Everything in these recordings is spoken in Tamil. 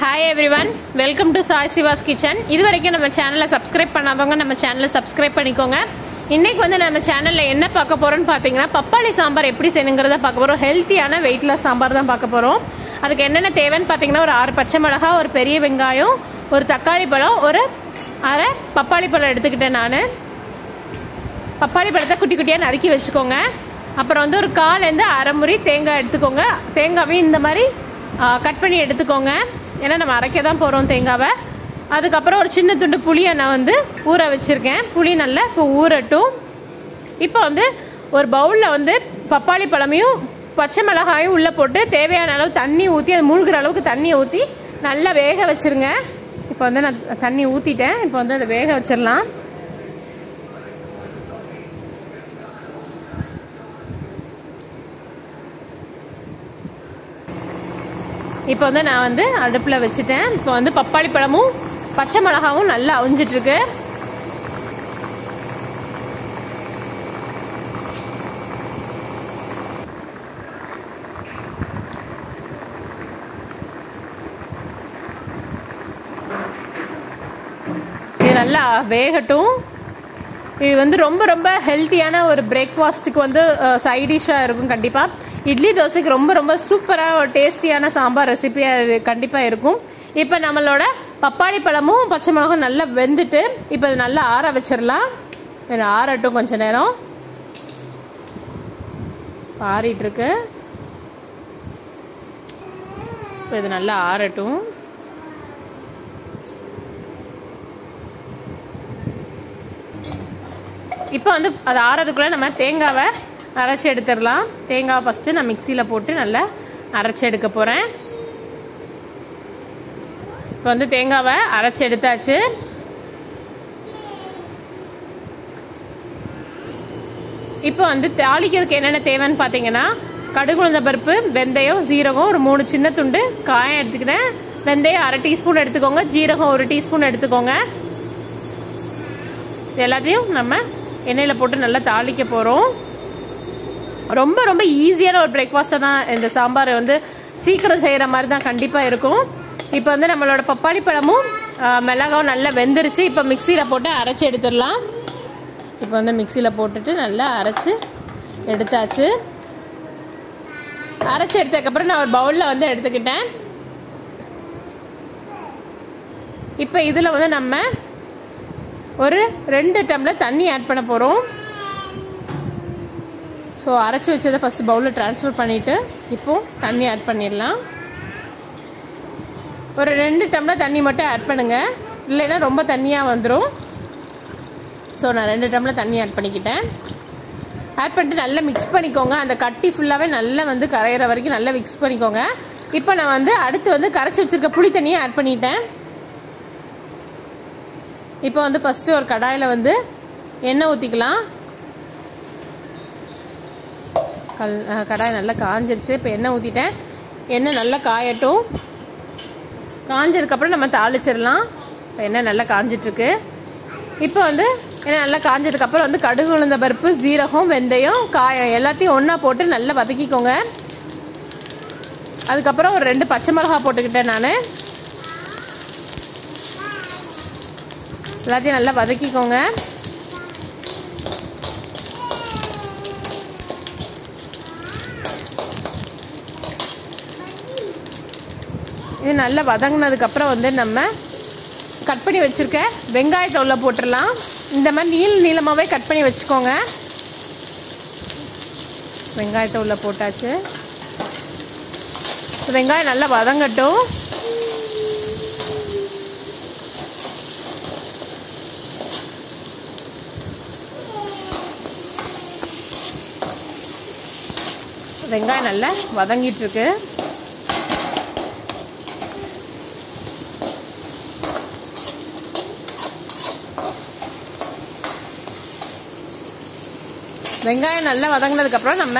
Hi everyone, welcome to Sai Siva's Kitchen. If you haven't subscribed to our channel, subscribe to our channel. Today we are going to see Papaya Sambhar, a healthy and weight loss Sambhar. If you want to see our Pachamadaha, or Peri Vengayo, or Takari Pala, or Papaya Pala, Papaya Pala Kutikudi and Ariki Vilchukonga, Aparandur Kal and the Aramuri, Tenga at the Konga, Tenga in the Mari, cut penny at the Konga. ஏன்னா நம்ம அரைக்க தான் போறோம் தேங்காவை அதுக்கு அப்புறம் ஒரு சின்ன துண்டு புளியை நான் வந்து ஊற வச்சிருக்கேன் புளி நல்லா ஊறட்டும் இப்போ வந்து ஒரு பவுல்ல வந்து பப்பாளி பழமையும் பச்சை மிளகாயும் உள்ள போட்டு தேவையான அளவு தண்ணி ஊத்தி அது மூழ்குற அளவுக்கு தண்ணி ஊத்தி நல்லா வேக வச்சிருங்க இப்போ வந்து நான் தண்ணி ஊத்திட்டேன் இப்போ வந்து அதை வேக வச்சிரலாம் இப்போ வந்து நான் வந்து அடுப்புல வெச்சிட்டேன் இப்போ வந்து பப்பாளி பழமும் பச்சை மிளகாவும் நல்லா அவிஞ்சிட்டு இருக்கு இது நல்லா வேகட்டும் இது வந்து ரொம்ப ரொம்ப ஹெல்தியான ஒரு பிரேக்பாஸ்ட்க்கு வந்து சைடு டிஷ்ஷா இருக்கும் கண்டிப்பா Idly dosa is very super tasty sambar recipe. Now, we have a papadi palamu, pachamalaga, nalla vendittu. Ipo nalla aara vechiralam. Ena aarattum konja neram. Aarittirukku. Ipo idu nalla aarattum. Ipo vandu adu aaradukkulla nama thengava அரைச்சு எடுத்துறலாம் தேங்காய் ஃபர்ஸ்ட் நான் மிக்ஸில போட்டு நல்லா அரைச்சு எடுக்க போறேன் இப்போ வந்து தேங்காவை அரைச்சு எடுத்தாச்சு இப்போ வந்து தாளிக்கிறதுக்கு என்னென்ன தேவைன்னு பாத்தீங்கன்னா கடுகு உளுந்த பருப்பு வெந்தயம் ஜீரகம் ஒரு 3 சின்ன துண்டு காயம் எடுத்துக்கிறேன் வெந்தயம் 1/2 டீஸ்பூன் எடுத்துக்கோங்க ஜீரகம் 1 டீஸ்பூன் எடுத்துக்கோங்க எல்லாத்தையும் நம்ம எண்ணெயில போட்டு நல்லா தாளிக்க போறோம் ரொம்ப ரொம்ப ஈஸியான ஒரு பிரேக்பாஸ்ட் தான் இந்த சாம்பார் வந்து சீக்கிரம் செய்யற மாதிரி தான் கண்டிப்பா இருக்கும் இப்போ வந்து நம்மளோட பப்பாளி பழமும் மிளகாவும் நல்லா வெந்திருச்சு இப்போ மிக்ஸில போட்டு அரைச்சு எடுத்துறலாம் இப்போ வந்து மிக்ஸில போட்டுட்டு நல்லா அரைச்சு எடுத்தாச்சு அரைச்சு எடுத்ததுக்கு அப்புறம் நான் ஒரு பவுல்ல வந்து எடுத்துக்கிட்டேன் இப்போ இதுல வந்து நம்ம ஒரு 2 டம்ளர் தண்ணி ஆட் பண்ண போறோம் So, அரைச்சு வச்சத ஃபர்ஸ்ட் பவுல்ல ட்ரான்ஸ்ஃபர் பண்ணிட்டு இப்போ தண்ணி ஆட் பண்ணிரலாம் ஒரு 2 டம்ளர் தண்ணி மட்டும் ஆட் பண்ணுங்க இல்லனா ரொம்ப தண்ணியா வந்துரும் சோ நான் 2 டம்ளர் தண்ணி ஆட் பண்ணிக்கிட்டேன் ஆட் பண்ணிட்டு நல்லா மிக்ஸ் பண்ணிக்கோங்க அந்த கட்டி ஃபுல்லாவே நல்லா வந்து கரையற வரைக்கும் நல்லா மிக்ஸ் பண்ணிக்கோங்க இப்போ நான் வந்து அடுத்து வந்து கரைச்சு வச்சிருக்க புளி தண்ணியை ஆட் பண்ணிட்டேன் இப்போ வந்து ஃபர்ஸ்ட் ஒரு கடாயில வந்து எண்ணெய் ஊத்திக்கலாம் கடாய் நல்லா காஞ்சிருச்சு இப்போ எண்ணெய் ஊத்திட்டேன் எண்ணெய் நல்லா காயட்டும் காஞ்சதுக்கு அப்புறம் நம்ம தாளிச்சிரலாம் இப்போ எண்ணெய் நல்லா காஞ்சிட்டு இருக்கு இப்போ வந்து எண்ணெய் நல்லா காஞ்சதுக்கு அப்புறம் வந்து கடுகு உளுந்த பருப்பு ஜீரகம் வெந்தயம் காயம் எல்லாத்தையும் ஒண்ணா போட்டு நல்லா வதக்கிக்கோங்க அதுக்கு அப்புறம் ஒரு 2 பச்சை மிளகாய் போட்டுக்கிட்டேன் நான் எல்லாத்தையும் நல்லா வதக்கிக்கோங்க இது நல்லா வதங்கினதுக்கு அப்புறம் வந்து நம்ம கட் பண்ணி வச்சிருக்க வெங்காயத்தை உள்ள போட்டுறலாம் இந்த மாதிரி நீளமாவே கட் பண்ணி வெச்சுக்கோங்க வெங்காயத்தை உள்ள போட்டாச்சு வெங்காயம் நல்லா வதங்கட்டும் வெங்காயம் நல்லா வதங்கிட்டு இருக்கு வெங்காயம் நல்லா வதங்கினதுக்கு அப்புறம் நம்ம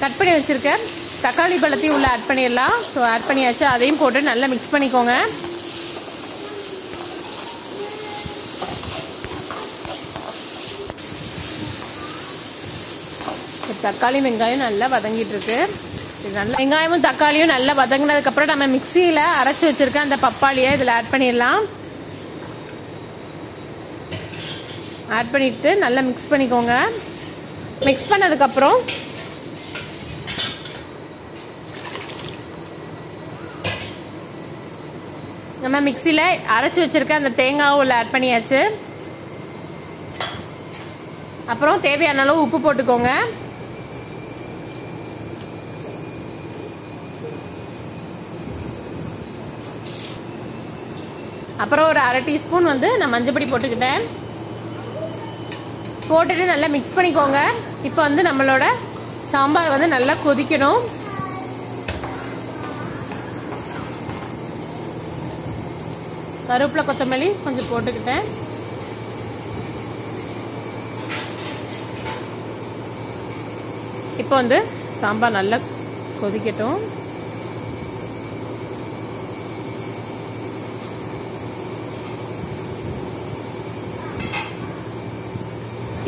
கட் பண்ணி வச்சிருக்க தக்காளி பழத்தை உள்ள ஆட் பண்ணிரலாம் சோ ஆட் பண்ணியாச்சு அதையும் போட்டு நல்லா mix பண்ணிக்கோங்க தக்காளி வெங்காயம் நல்லா வதங்கிட்டு இருக்கு வெங்காயமும் தக்காளியும் நல்லா வதங்கினதுக்கு அப்புறம் நம்ம மிக்ஸில அரைச்சு வச்சிருக்க அந்த பப்பாளியை இதல ஆட் பண்ணிரலாம். ஆட் பண்ணிட்டு நல்லா மிக்ஸ் பண்ணிக்கோங்க. மிக்ஸ் பண்ணதுக்கு அப்புறம் நம்ம மிக்ஸில அரைச்சு வச்சிருக்க அந்த தேங்காவை உள்ள ஆட் பண்ணியாச்சு. அப்புறம் தேவையான அளவு உப்பு போட்டுக்கோங்க. அப்புறம் ஒரு 1/2 டீஸ்பூன் வந்து நான் மஞ்சப்பொடி போட்டுக்கிட்டேன். போட்டுட்டு நல்லா மிக்ஸ் பண்ணிக்கோங்க. இப்போ வந்து நம்மளோட சாம்பார் வந்து நல்லா கொதிக்கணும். கருவேப்பிலை கொத்தமல்லி கொஞ்சம் போட்டுக்கிட்டேன். இப்போ வந்து சாம்பார் நல்லா கொதிக்கட்டும்.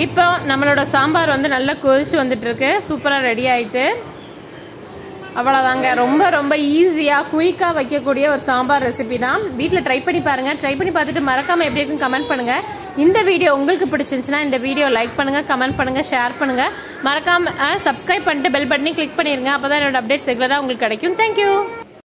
இப்போ நம்மளோட சாம்பார் வந்து நல்லா கொதிச்சு வந்துட்டு இருக்கு. சூப்பராக ரெடி ஆயிட்டு. அவ்வளோதாங்க. ரொம்ப ரொம்ப ஈஸியாக குயிக்காக வைக்கக்கூடிய ஒரு சாம்பார் ரெசிபி தான். வீட்டில் ட்ரை பண்ணி பாருங்கள். ட்ரை பண்ணி பார்த்துட்டு மறக்காமல் எப்படி இருக்குன்னு கமெண்ட் பண்ணுங்கள். இந்த வீடியோ உங்களுக்கு பிடிச்சிருந்துச்சுன்னா இந்த வீடியோ லைக் பண்ணுங்கள், கமெண்ட் பண்ணுங்கள், ஷேர் பண்ணுங்கள். மறக்காமல் சப்ஸ்கிரைப் பண்ணிட்டு பெல் பட்டனை கிளிக் பண்ணிடுங்க. அப்போ தான் என்னோட அப்டேட்ஸ் ரெகுலராக உங்களுக்கு கிடைக்கும். தேங்க்யூ.